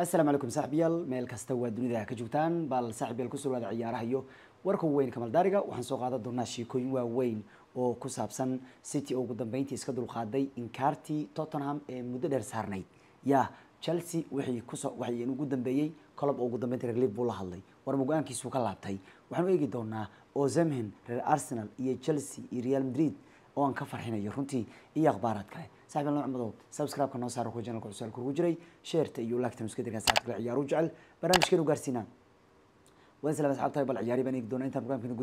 السلام عليكم ساحبيال ميل كاستوى دنيا كجوتان بال ساحبيال كسر ولا عيارها يو وركو وين كمال دارجة وحنسوق هذا الدرناشي كوين وين أو كسابسن سيتي أو قدام بينتي إسكادرو خادي إنكارتي توتنهام مدة درس هرني يا تشيلسي وحي كسر وحي إنه قدام بيجي كلب أو قدام بينتي رجلي بولا هاللي ورموجان كيسوق اللعبتي وحنو يجي دونا أو زمهن الأرسنال إيه تشيلسي إيه ريال مدريد أو أنكفر هنا يرونتي إيه أخبارات كله ساحب الله عمدود سبسكرايب قناة صار رخو جنال كورسال كورو جري شيرت إيو لاك تمسكت لك ساعة العيار وجعل برامج كيلو قارسينا وانسى لما سحب طيب العياري بنيك دونا انت مقام كنت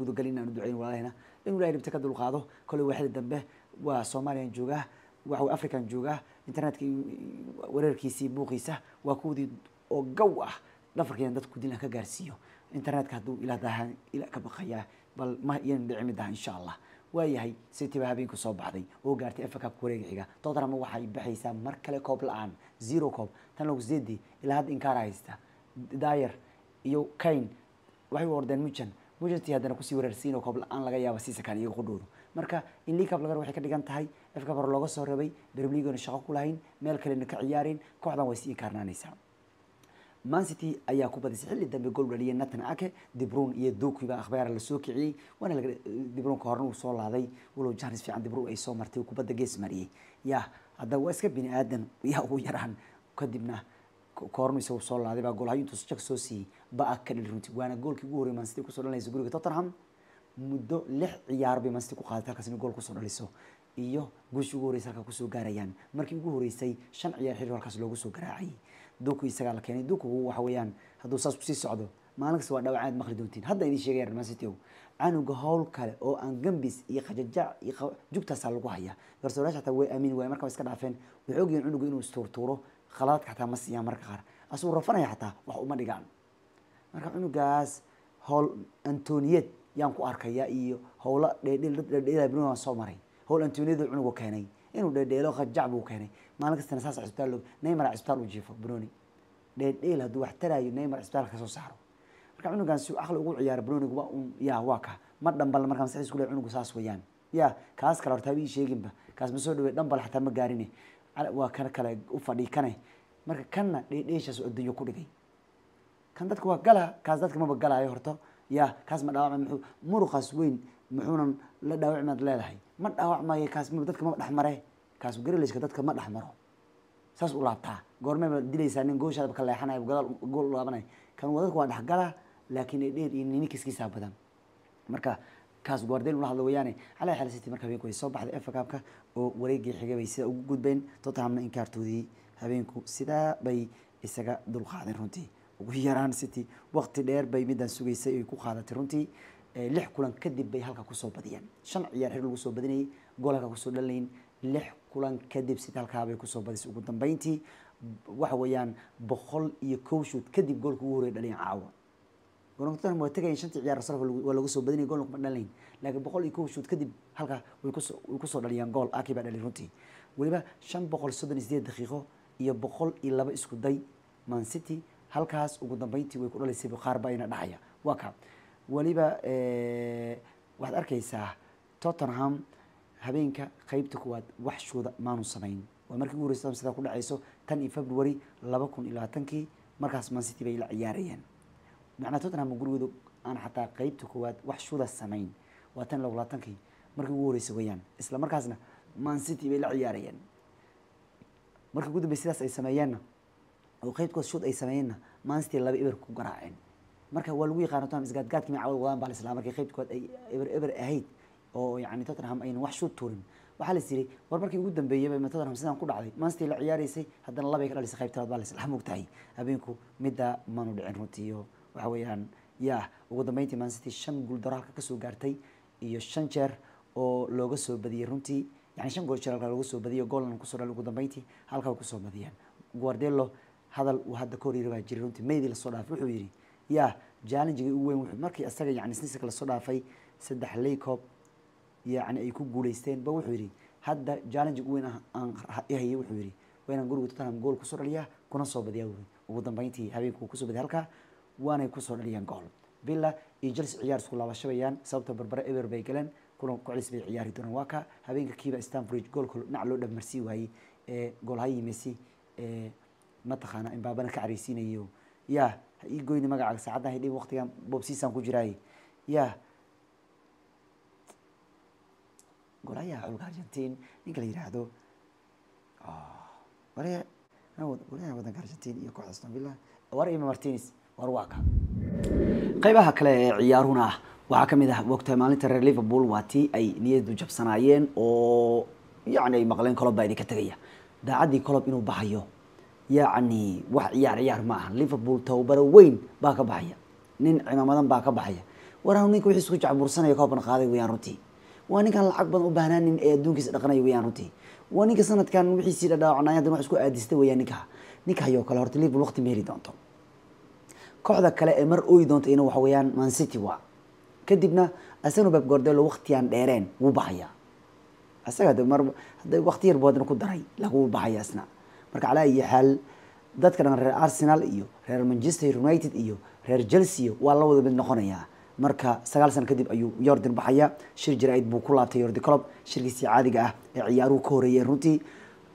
قدو قلينا ندعين ولا هنا إنو لا يريب تكدلو قاضو كل واحد الدنبه وصوماليا نجوغاه وحو أفريكا نجوغاه انترنت ورير كيسي بوغيسه وكودي وقوه لفرق يندد كودينا كقارسيو انترنت كهدو إلى دهان إلى كبقيا بل ما يندعم دهان إن شاء الله وياهي سيتي بهابين كصوب بعدي وقارتي أفكاب كوريج حجة تضرب موحي بحيسة مركلة كوب الآن زيرو كوب تنلوك زيدي إلى هاد إنكار عايزته داير يو كين وحي وردن موجن تيادنا كوسي ورسينو كوب الآن لقيا بسيسة كان يقدرو مركا إن ليك قبل غير وحكي كده جنت هاي أفكاب الرلاقة صهربي بربليجون الشقاق كلهين ملك لأنك عيارين كوحدا ويسي إنكارنا نيسا مان سيتي أيها كوبا تسحل الدم بيقول ولي نتن أكى دبرون يدوك يبقى أخبار السوق عي وأنا دبرون كهرنو صول هذي ولو جهنس في عند دبرون أي صومرتي وكوبا دجس مريه يا هذا واسك بني آدم يا هو يران كدبنا كهرنو يسوي صول هذي بقول هاي تسجك سوسي بأكل الرنتي وأنا أقول كجوري مان سيتي كسرنا ليس يقولوا كتطرهم مدة لح يعربي مان سيتي كخالتها كسر يقول كسرنا ليسو إيوه جوش جوري سرك كسر جاريان مركب جوري سي شن عيار حلو كسر لو كسر جراعي دوكو يسقال كاني دوكو هو حويان هادو ساس بسيس صعدو ما نقص ولا وعاد مخردونتين هذا إني شجير ما ستيو عنو جهول كله أو عن جنبيس يخجج يجوك تسلقوا هيا برسولاش حتى وأمين ومركب يسقال عفن وعوجين عنو جينو استورتورو خلاط حتى مسيا مركار أسور رفنا حتى وحوم رجال مركب عنو جاز هول أنتونيت يانكو أركيا إيو هولا ديل بنوها صومري هول أنتونيت عنو كاني إنه ديلو خجع بو كاني ما نقص تنساس عسبتالو نيمار عسبتالو جيفو بروني ديل هدو احترايو نيمار عسبتالو كسو سحرو مركا عنو كان سيو أخلو قول عيار بروني قبا يا واكا مدن بال مركا مساعيس كله عنو قصاص ويان يا كاس كلا ارتابي شيقين با كاس مسودو دن بال حتى مقاريني وكان كلا أفا دي كاني مركا كانا ديشا سو الدنيو كودي كي كان دادك واقالا كاس دادك ما بقالا يهرتو يا كاس مدعوان محو مروخاس وين محونا لدعوان مدلالهي مدعوان ما يكاس مدعوان دادك ما بدحمره كاس وقري ليش كدتك ما دحمرو ساس ولابتا غورمه ديليسانين غوشاد بكليحanayo gadaal gool laabanay kan wadadku waa dhaxgala laakiin ay dheer in ninkiiskiisa badan marka kaas goordeen ula hadlo wayaane ala xalasitii marka way soo baxday FA-ka oo wareegii xigay bay sida ugu gudbeen Tottenhamna Inkaartoodii habeenku sida bay isaga dul qaadeen runtii ugu yaraan City waqti dheer bay midan sugaysay ay ku qaadatay runtii lix kulan kadib bay halka ku soo badiyeen shan ciyaar xil lagu soo badinay goolka ku soo dhaleen لح كلن كذب ستال كابي كوسو بديس وقدم بينتي وحويان بخل يكوشوت كذب قولك وورد عليه عاون قولنا كتير ما تكين شنت عيار صرف ولا كوسو بدني قولك ما نلين لكن بخل يكوشوت كذب هلكا ويكوسو عليه قول أكيد على الرنتي ولبا شن بخل صدني زيد دقيقة يبخل إلا بيسكو داي مان سيتي هلكاس وقدم بينتي ويقولوا لسه بخاربين النهاية وكا ولبا واحد أركيسه توتنهام habeenka qaybta kuwaad wax shooda maanu sameyn waa markii ugu horeysay sida ku dhacayso 10 February 2020 markaas Man City bay la ciyaarayeen macna Tottenham gurigooda aan xataa qaybta kuwaad wax shooda sameyn waa 10-20 markii ugu horeysay weeyaan isla markaasna Man City bay la ciyaarayeen markii guud bay sidaas ay sameeyeen oo qaybta shood ay sameeyeen Man City laba eber ku garaaceen marka waa lagu yaqaan Tottenham isgaadgaadkii ma caawil wadaan bal isla markii qaybta kuwaad ay eber ahayd oo yaani Tottenham ayna wax soo tuurin waxa la siray war markii ugu dambeeyay ma Tottenham sidaan ku dhacday Man City la ciyaareysay haddana laba ay ka dhalisay qaybta baa la islaam ogtahay habeenku midda maanu dhicin runtiyo waxa weeyaan yaa ugu dambeeyay Man City shan gool daraalka ka soo gaartay iyo shan jeer oo looga soo badiyay runtii yaani shan gool jeer looga soo badiyay goolan ku soo dhalay ugu dambeeyay halka ku soo badiyeen Guardiola hadal uu hadda ka horiir baa jiray runtii meedii la soo dhaafay wuxuu yiri yaa challenge-ga ugu weyn wuxuu markii asaga yaani City la soo dhaafay saddex league يعني أي كوب جوليستين بوحوري هذا جالنج وينه عن هي وحوري وين نقول تطلع جول كسر ليه كنا صوب دياوي وقدام بينتي هبي كوسو بهالكا وأنا كسر ليه جول بلا يجلس عيار سكولا وشويان صوبته بربرة إبر بيكلن كنا كعلس بعيار يدون واقع هبي كيبا استانفورد جول كل نعلو لب مرسي وهي جول هاي ميسي mataqaana in baabana ka cariisinayo ya ii goyni magaca saacada haydii waqtigan boobsiisan ku jiraay ya golaya Argentina ninka la yiraahdo wariya nawad golaya wadanka Argentina iyo kooxda Aston Villa wariya Martinez warwaqa qaybaha kale ciyaaruna waxa kamid ah waqtiga maalinta reer Liverpool waati ay niyadu jabsanaayeen oo يعني مقلين كلوب بايدي كتغيا دا عدي كلوب إنو بحيو يعني واح عيار معه ليفربول توبر وين باكا بحيا نين عمامدان باكا بحيا وراهم نينك ويحي سوجع برسانا يكوبن قاضي ويان روتي واني كان العقب وبهنان نين دونكيس دقناي ويان روتي واني كسنة كان ويحي سيدا داوعنايا دمع اسكو ااديستي ويان نيكا يو كلا هورتي ليفربول وقت ميري دونتو كوحدا كلا امر اوي دونت اينو وحا ويان مان سيتي وا كدبنا اسانو باب غورديلو وقتيان ديرين وبحيا أسرع هذا مر هذا وقتي ربودنا كدري لقوا بعياسنا مركع على أي حال ضد كنا رير أرسنال إيو رير مانشستر يونايتد إيو رير تشيلسي والله وده بالنخونية مركع سجل سنة كذب أيو يوردن بحياة شركة جرائد بوكولات يورد كلب شركة سعادة عيارو كوريا روتي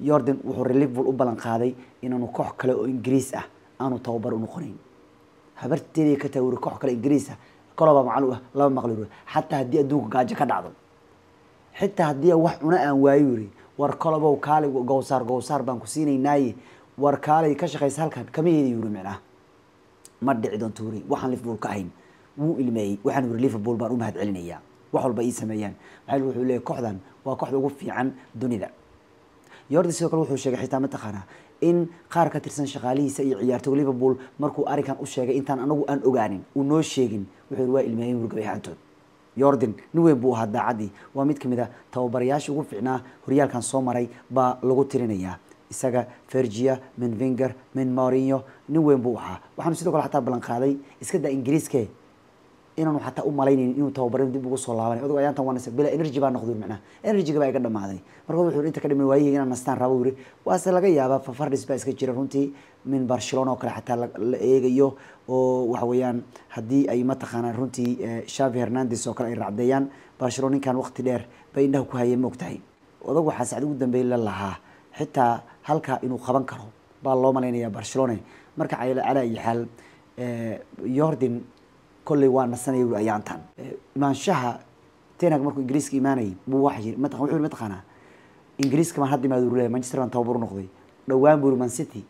يوردن وحر ليفربول وبلان قاضي إنه نكح كلا إنجليز أنا توبر ونخونين هبرت لي كتور كح كلا إنجليز كلبا معلوه لا مغلوب حتى هدي أدوك قاعد كدعم حتى هدية وحنا أن وايوري وركالبا وكالي وجوسار بانكوسيني ناي وركالي كشخ يسهل كان كم يديوري معنا مرد عدن توري وحن ليفربول كاين وإلمي وحن ليفربول بانوم هاد علنيا وحول بيس ميان علو حلي كحدا وكحد وقفي عن دنيا يرد سيكل وحول شجع حتى متخنا إن قارك ترسن شغالي سيء عيارته ليفربول مركو أريكان أشجع إنتان أنو أن أجانين ونو شجين وحلو إلمي ورجع حدود يوردن نوي بو هذا عادي وميت كمدا توبرياش وقفنا ريال كان صومري با لغو ترينيا إساقا فرجيا من فينجر من مورينيو نوي بوها وحنو سيدو كل حتى بلانقادي إسكدا إنجليز كي إنو حتى أماليني إنو توبرين دي بوغو صلاواني أدو أيان توانسك بلا إنرجي با نخدور معنا إنرجي با يقدم هذي مركو بحور إنتا كدمي وايي إنا نستان رابوري واسا لغا يابا ففردس با إسكا جيرانتي من برشلونة وكلا حتى لإيغيو وحويان هدي أي متخانة رنتي شافي هرنانديز وكلا إير عبديان برشلوني كان وقت دير بينه كهاي مكتاي وضو حسعد أقول دم بيل الله حتى هلكا إنه خبان كره بالله مالين يا برشلوني مركع على أي حال يوردن كل وان السنة يقول أيان تان من شها تينك مركو إنجليز كيماني مو واحد متخانة متخانة إنجليز كمان هدي ما يدور مانشستر وان توبر نقضي لوان بورو مان سيتي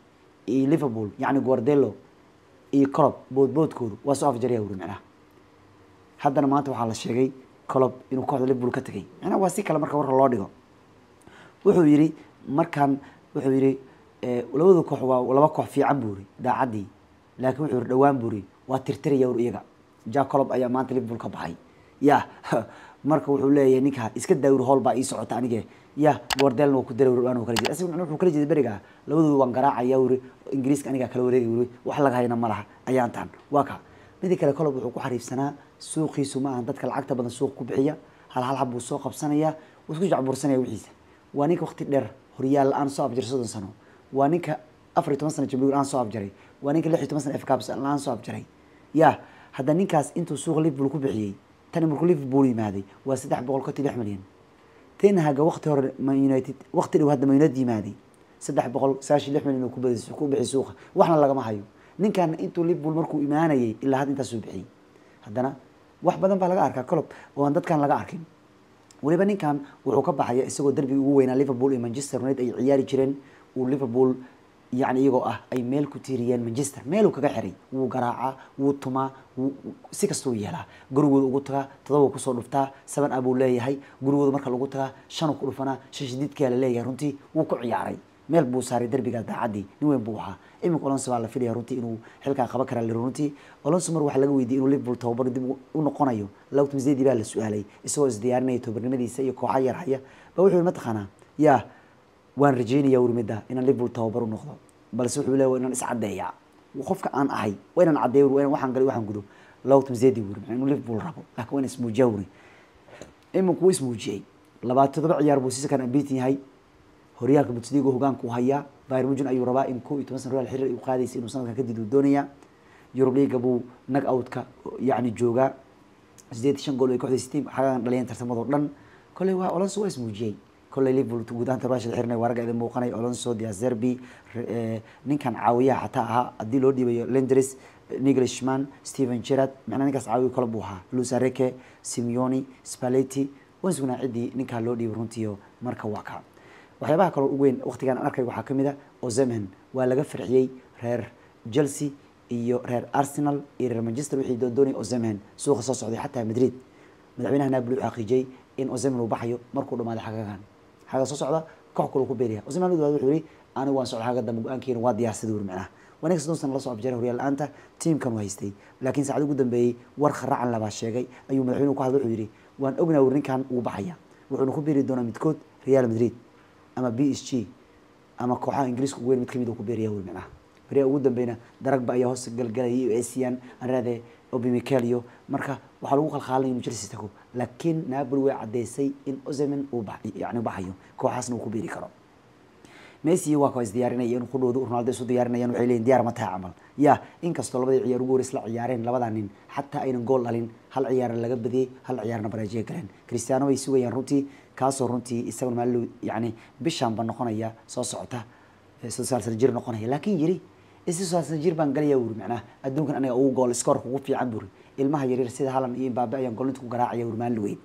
ليفربول يعني غوارديلو كلوب بود كور واسوف جريه ورمنا هذا أنا ما أتوقع على الشيء كلوب إنه كهذا ليفربول كتجي أنا واسيك على مركب ورا لاديجا وحويري مركان وحويري ولو ذو كحوا ولو كح في عبوري ده عادي لكن وحور دوام بوري وترتري يور إيجا جا كلوب أيام ما تليفربول كباعي يا مركب وحوله ينكها إسكت دور هول بقى يسوع تاني جه يا غوارديلو كدر وانو كرجي أسمع نروح كرجي برجع لو ذو وانقرع يوري إنجليز كأني كالوري يقولي وحلاق هاي نمرها أيان تان واقع مدي كلا كلب وحكو حريف سنة سوقي سماه عندك كلا عقد بدن سوق كبعية هالحلب وسوق بسنة وسوق عبور سنة وعيسى وانيك وقت در هريال الآن صعب جري صدن سنة وانيك أفرت مثلا جبلو الآن صعب جري وانيك لحيت مثلا إفكابس الآن صعب جري يا هذا نيكاس أنتو سوق ليف بلو كبعية تاني مركو ليف بولي مادي وسدح بقول كتير حملين تينها جا وقت هر مايونايتد وقت اللي وهذا مايونايتد مادي سدح بقول ساشي لحمن إنه كوب السوق بحسوخة وإحنا اللي جمعنا هيو نين كان أنتوا اللي بالمركو إيمانية إلا هاد أنت سبحي هدنا واحد بدن فلقى أركا كلب وعندك كان لقى أركين ولبن نين كان وعقبة حياة السوق الدربي وين ليفربول مانشستر يونايتد أي عيار تشرين وليفربول يعني يجوا أي ميل كتيريان مانشستر ميلو كجحري وجراعة وطما وسكستوية لا جروه وقطها تضوّق صلفتا سبن أبو الله هاي جروه مركل وقطها شنو كلفنا شديد كلا يا رنتي وكعياري ميل بوساري دربي قاعد عادي نوين بوها إما كولانسو على فيليا رونتي إنه حلقة خبكر على رونتي كولانسو مروح لقوي دي إنه ليفربول توبر دي ونقنايو لو تمزيد دي بالسؤالي السؤال ازديارنا يتوبر نمدي سيكو حير حيا بقول حول متخنا يا وان رجيني يا ورمدا إن ليفربول توبر ونخضر بل سوح ولا وإن نسعد دايع وخوفك عن أحي وين نعدي وين وحن قال وحن قدو لو تمزيد دي ورم إنه ليفربول رابو لكن وين اسمه جوري إما كو اسمه جاي لبعد تضبع يا ربوسيس كان بيتي هاي هريال كبتصديقه هجان كوهيا باير مجن أي رباع إمكو يتمسن ريال الحرة يقادي سينو سنة كديد الدنيا يروبلي جابوا نج أوت ك يعني جوجا زيت شن قالوا يكحد ستيم حاجة رليان ترسم مضرلن كله هو أولان سويس موجي كل ليفربول تقودان تباش الحرنة ورجع إذا موقناي ألونسو ديا زربي نكان عاوية حتىها أدي لودي بيلندريس نيغلشمان ستيفن جيرارد معنا نكاس عاوية كلبوها لوزاريكي سيميوني سباليتي ونسونا عدي نكان لودي برونتيو مركا واقع وحيبها كل وين وقت كان أركي وحكمي ده أوزمن ولا جفر عيي رير جلسي إيو رير أرسنال إير مانشستر وحيدون دوني أوزمن سوق خصوص عدي حتى مدريد مدعونا هنا بلو عقيجي إن أوزمن وبحيو مركو ما الحقيقة حاجة صوص على كحكول كبيرة، وزي ما نقول الحوري أنا وان صعد حاجة دم أنا كين وادي أستدور معه، ونكس نص نلاص عب جره ريال أنت تيم كانوا هيستي، لكن سعد جدا بي ورخرع على بعشاجي أيوم الحين كحد الحوري، وان أبنا ورين كان وبحيا، وحنو كبيرة دونا متكوت ريال مدريد، أما بي إس جي، أما كحا إنجليز كوير متكلم دو كبيرة يقول معه، ريال جدا بينا درج بقى يهوس جلجلي إسيان هذا أوبي ميكاليو مركا وحلوق الخالين مجلس تكو لكن نابلوي عديسي إن أزمن وبع يعني وبعيهم كوحسن وكبير كرام ميسي واقع ديارنا ين خلود رونالدو ديارنا ين وحيلين ديار متى عمل يا إن كسطلب عيار وجورس لعيارين لبضانين حتى أين جول لين هل عيار اللي جب ذي هل عيارنا برجع كلين كريستيانو يسوي ينروتي كاسو رونتي يسوي مالو يعني بشام بنقنا يا صعته سلسلة جير نقنا لكن يري إسسوس الجير بانجليا ور معناه أدون كان أنا أو جول سكور خوف في عبوري المها يرير سيد هلا إيه بابا ينقلون تكو جراء يور مالوين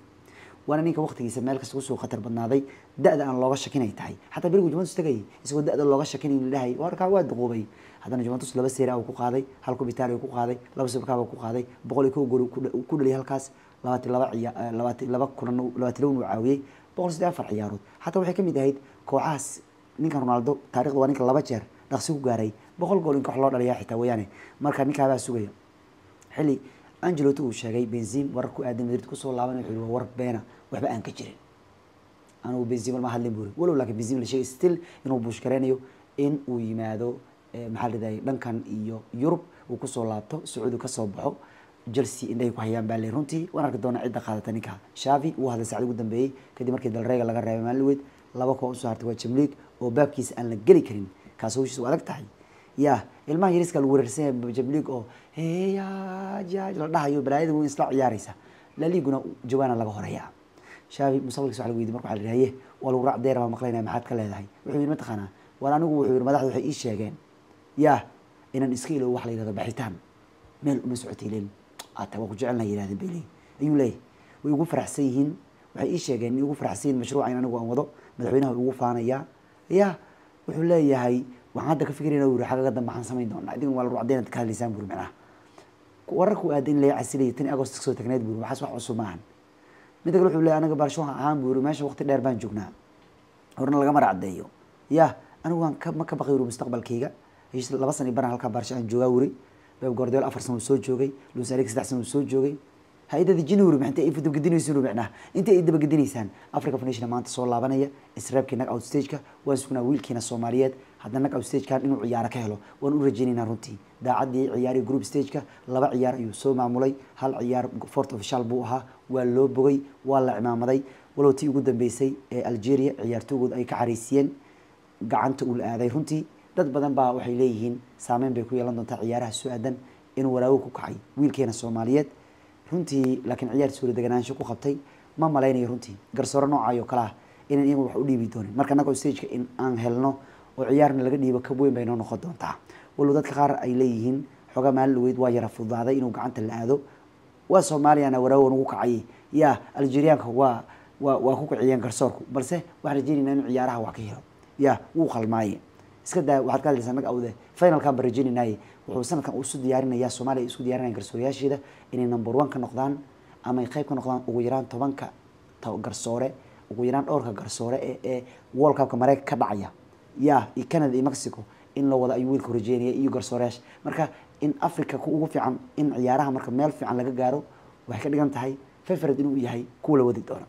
وأنا نيك وقت يسمى لك سوسو خطر بالناضي دقد أنا لغش كناي تاعي حتى بيرجو جوانتوس تجي يسوي دقد لغش كناي لهاي واركع واد غوبي هذا أنا جوانتوس لبس سيرة وكوك هذاي هلكو بيتاري وكوك هذاي لبس بكاب وكوك هذاي بقولكوا جلو كل اللي هالكاس لوات لوات لوات لوات كرنو لوات لون وعوي بقول سيدا فرع يارود حتى وحكم يدهيد كوعاس نيك رونالدو تاريخ وانيك لبتشر نقصو جاري بقول قول إنك حلال رياحي توياني مركب نيك هذا سويا حلي أنجلوتو وشجعي بنزيم وركو آدم دريت كسر لعبنا حلو ورب بينا وحبقى أنكشرين أنا وبنزيم المحل اللي بوري ولو لكن بنزيم لشيء ستيل إنه بوشكرانيو إن ويمادو محل ده لان كان إيو يوروب وكسر لعبته سعود وكسر بحو جلسي إن ده يقهيان باليرونتي وأنا كدونا عدة قادة نكها شافي وهذا سعد قدام بيه كدي مركز الرجال اللي جرب مالود لبقوا سهرت وتشملك وبابكيس أن جريكرين كاسوش سؤالك تحي يا الماء يرسك الورسين بجبليك أو هيا جاج لا هيو برايد وينسلع يارسه لا ليقنا جوانا لا هوريا شافي مصورك سو على ويد مركو على ريايه ولو راع دير ما مقلينا ما حد كلهداي وحي ما تخنا ولا انو وحي مدخو waxay ii sheegeen yaa inaan iskiilo wax la yiraahdo baxitaan meel uma socotileen ataa ku jecelna yiraahdeen beelay ayuu leey way ugu faraxsan yihiin waxay ii sheegeen ugu faraxsan mashruuca inaan ugu wado madaxweynaha ugu faanaya yaa wuxuu leeyahay waxaan ka fikirayna wuu xaqada dambaxan sameyn doonaa idin wal ruucdeen ka liisaan bur macna warku aadin leey asilay 10 August soo tagneed bur waxa wax cusub maahan mid kale wuxuu leeyahay anaga baarsho aan bur meesha waqti dheer baan joognaa horna laga maracadeeyo yaa anigu waan ka maka baqayro mustaqbalkayga hees laba sano baran halka baarsho aan joogaa wuri Pep Guardiola 4 sano soo joogay Luis Enrique 3 sano soo joogay haydada January maxay ay fudud gudinaysan macna inta ay daba gudinaysaan Africa Foundation maanta soo laabanaya isreebkiina out stage-ka waan isku wiilkiina Soomaaliyeed hadda naga stage-kan inuu ciyaar ka helo waan u rajaynaa runtii daacadii ciyaari group stage-ka laba ciyaar ayuu soo maamulay hal ciyaar fourth official buu ahaa waa loo bogay waa la cimaamaday walow tii ugu dambeysay ee Algeria ciyaartoygood ay ka xariisiyeen gacanta uu aaday runtii dad badan baa waxay leeyihiin saameyn bay ku yeelan doontaa ciyaaraha Suudan in walaawo ku kacay wiilkiina Soomaaliyeed runtii laakiin ciyaar suulo deganaansho ku qabtay ma maleeyay runtii garsoor noocaayo kala in iyagu wax u dhiibi doonay marka naga stage-ka in aan helno وعيارنا اللي قديبه كبوين بينه نخدون تاع والولاد كخار أيليهن حاجة مال الويد واجر في الضعضة إنه قعنت الأذو وسومالي أنا وراون وقعي يا الجيريان هو وأخوك عيان كرساركو بس واحد جيني نان عيارها وعكيها يا وخل معي إسكده واحد كده لسانك أو ده فين الكبر جيني ناي وحسنا كان أسود ديارنا يا سومالي أسود ديارنا كرسوريا شيدا إن نمبر وان كان نقدان أما يخايب كان نقدان وجيران طبعا كرسورة وجيران أورك كرسورة والكاب كمريك كبعية يا كندا ومكسيكو إن لو وضع يويل كوريجينيا يوجر سوريش مركا إن أفريقيا كوقف عن إن عيارها مركا مال في عن لجارو وحكي لي أنت هاي ففرد إنه يهاي كولا ودي دورا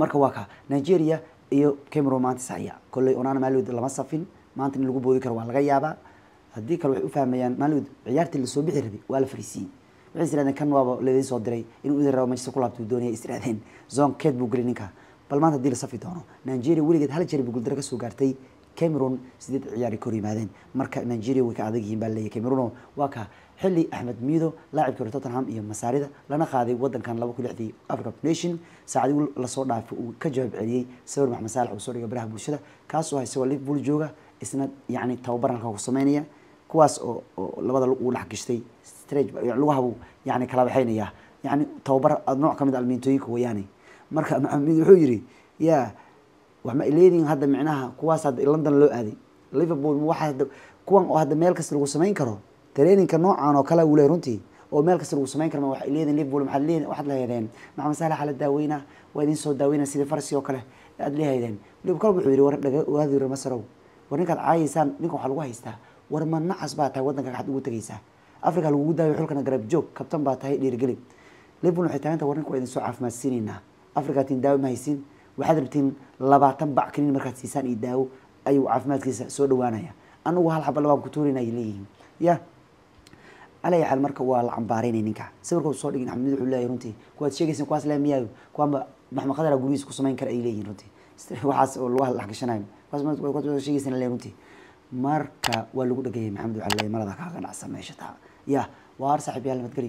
مركا واقع نيجيريا يو كاميرون ما تسعيا كل يوم أنا مالود لما صافين ما أنت نلقو بوديكر ولا غيابة هديك لو يفهم يعني مالود عيارة اللي سو بيحربي ولا فريسين عزيز أنا كان وابا لذي صدري إنه إذا رأوا مجلس كلاب تودوني إسرائيل زون كيد بوغرينيكا بل ما تدير صفي دونه نيجيريا ولقد هل جرب يقول درجة سوقرتي كاميرون سديد عيار كوري مادين مركا نيجيريا وكا أدقين باللي كاميرون وكا حلي أحمد ميدو لاعب كرة توتنهام إيا مساريدا لنا قاضي ودن كان لابو كلحدي أفريقيا نيشن ساعدي لصورنا وكجواب عليه سور محمد صالح وسوري إبراهيم أبو الشدة كاسو هاي سوا ليفبول جوجا إسناد يعني توبرنا كوسمانية كواس أو لبدا الأول حقشتي ستريج يعني لوهبو يعني كلام حين إياه يعني توبر نوع كمد المينتويك وياني مركا محمد حجري يا وحما إلينين هذا معناها كواس هذا لندن لو هذه ليفبول واحد كوان هذا مالكس لو سمين كرو ترينين كنوع أنا كلا ولا رنتي أو مالكس لو سمين كرو واحد إلينين ليفبول محلين واحد لا يدين مع مسألة على الداوينا وين سو الداوينا سيد فرسي وكله أدليها يدين ليفبول بحجري وهذه المسرو ورنك العايسان نكون حلوه يسته ورما نعس بعدها ودنك حد وتجيسه أفريقيا الوجودة يحركنا قرب جوك كابتن بعدها يدير قلب ليفبول حتى ورنك وين سو عف مسيننا أفريقيا تنداوي ما يسين وحد بتين لبعتن بعكنين مركز سيسان يداو أيو عف مسيسة سود وانايا أنا وهالحب لبعض كتورينا يليهم يا على حال مركب والعنبارين نكح سبركوا الصادقين حمد الله يرنتي كوات شيء جسم كواس لا مياه كوام محمد قدر أقول يس كوسمين كر إليه يرنتي وحاس والله الحق شنايم كواس ما كوات شيء جسم لا يرنتي مركب والوجود جاي محمد الله مرضى كأن عصام يشتاع يا وارسح بيا المتقري.